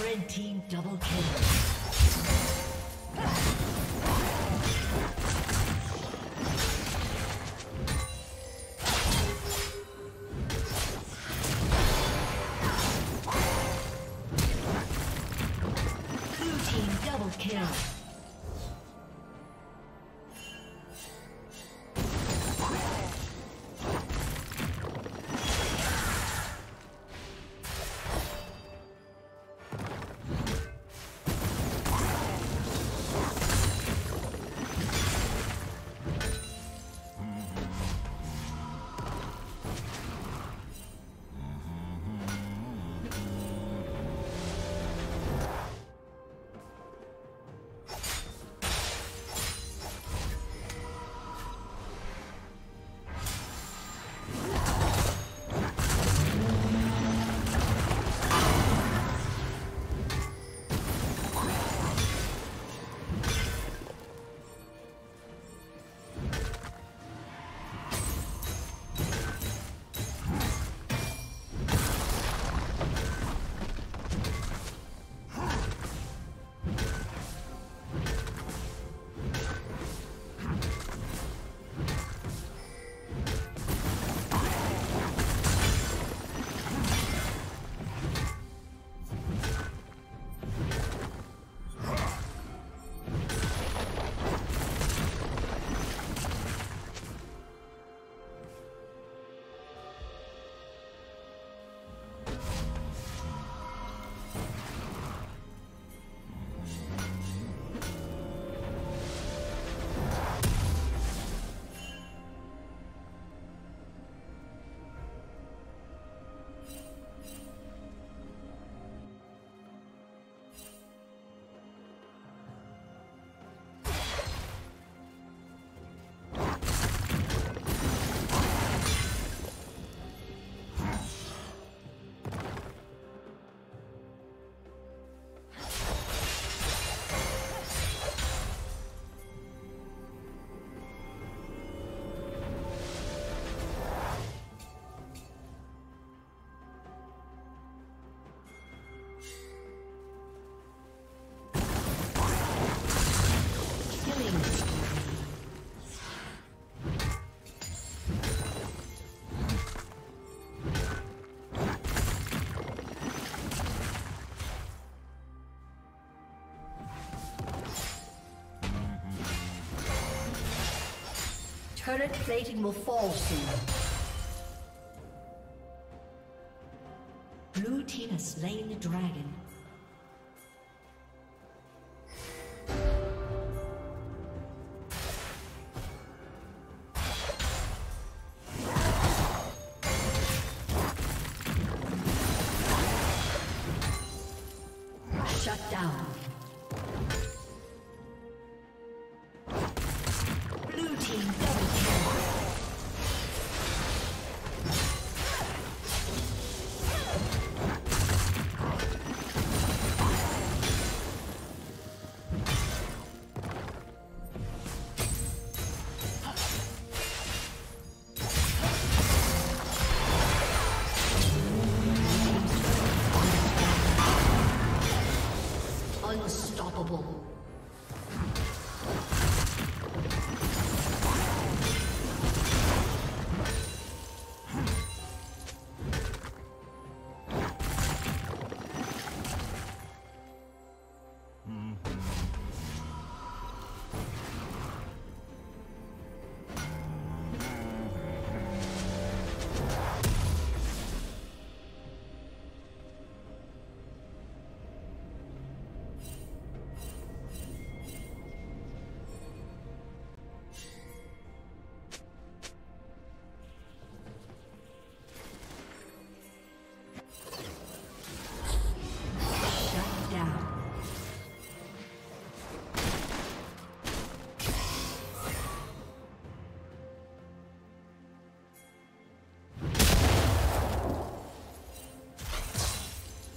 Red team double kill. Blue team double kill. Turret plating will fall soon. Blue team has slain the dragon.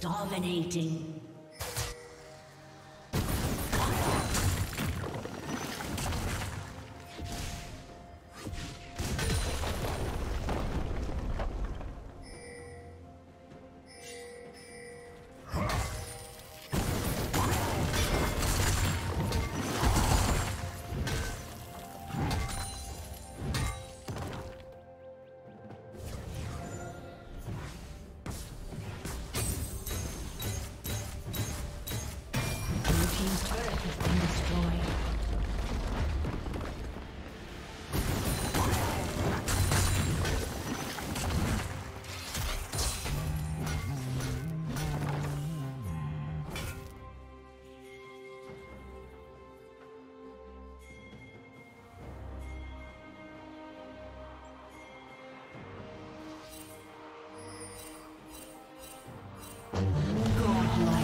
Dominating. Godlike.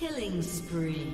Killing spree.